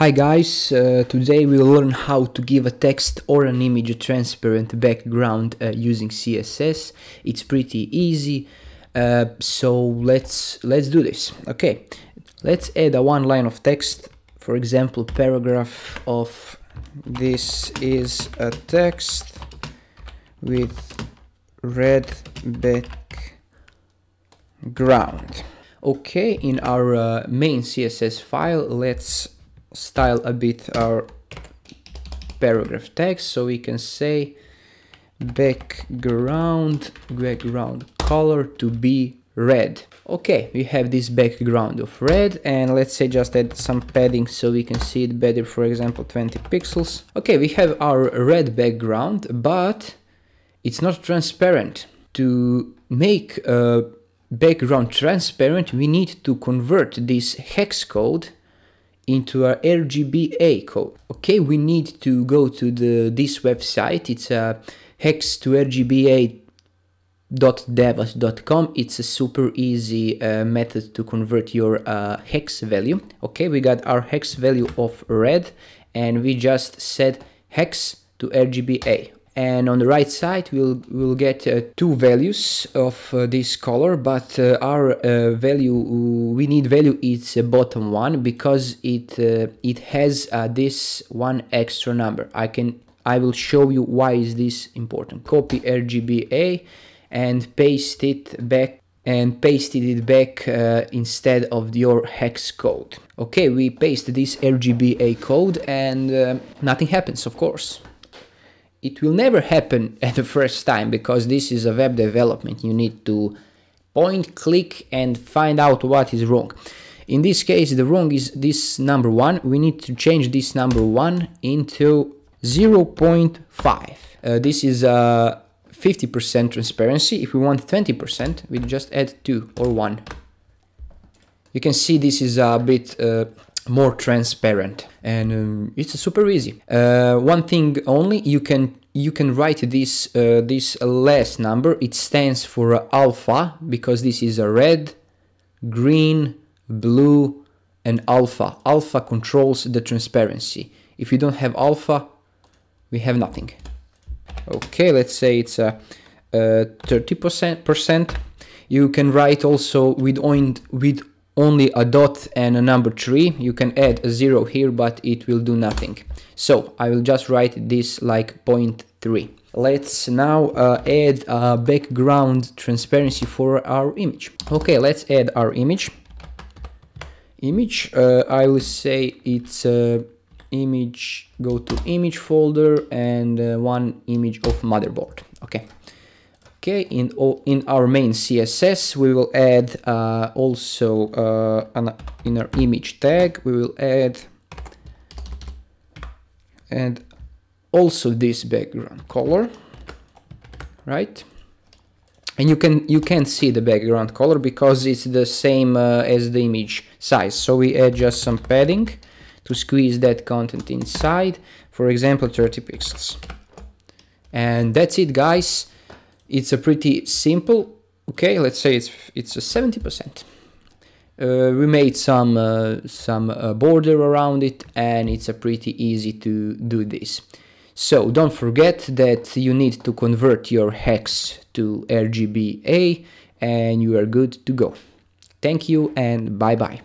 Hi guys, today we will learn how to give a text or an image a transparent background using CSS. It's pretty easy, so let's do this. Okay, let's add one line of text, for example paragraph of this is a text with red background. Okay, in our main CSS file let's style a bit our paragraph text, so we can say background color to be red. Okay, we have this background of red, and let's say just add some padding so we can see it better, for example 20 pixels. Okay, we have our red background, but it's not transparent. To make a background transparent, we need to convert this hex code into our RGBA code. Okay, we need to go to this website. It's a hex2rgba.devoth.com. It's a super easy method to convert your hex value. Okay, we got our hex value of red, and we just set hex to RGBA. And on the right side we'll get two values of this color, but our value is a bottom one, because it has this one extra number. I will show you why is this important. Copy RGBA and paste it back, instead of your hex code. Okay, we paste this RGBA code, and nothing happens, of course. It will never happen at the first time, because this is a web development. You need to point, click and find out what is wrong. In this case the wrong is this number 1. We need to change this number 1 into 0.5. This is 50% transparency. If we want 20%, we just add 2 or 1. You can see this is a bit more transparent, and it's super easy. One thing only, you can write this this last number. It stands for alpha, because this is a red, green, blue and alpha. Alpha controls the transparency. If you don't have alpha, we have nothing. Okay, let's say it's a 30%. You can write also with only a dot and a number 3. You can add a 0 here, but it will do nothing. So I will just write this like 0.3. Let's now add a background transparency for our image. Okay, let's add our image. Image, I will say it's image, go to image folder and one image of motherboard. Okay. Okay, in our main CSS we will add also in our image tag we will add and also this background color, right? And you can't see the background color because it's the same as the image size. So we add just some padding to squeeze that content inside, for example 30 pixels. And that's it, guys. It's a pretty simple. Okay, let's say it's a 70%. We made some border around it, and it's a pretty easy to do this. So don't forget that you need to convert your hex to RGBA, and you are good to go. Thank you and bye bye.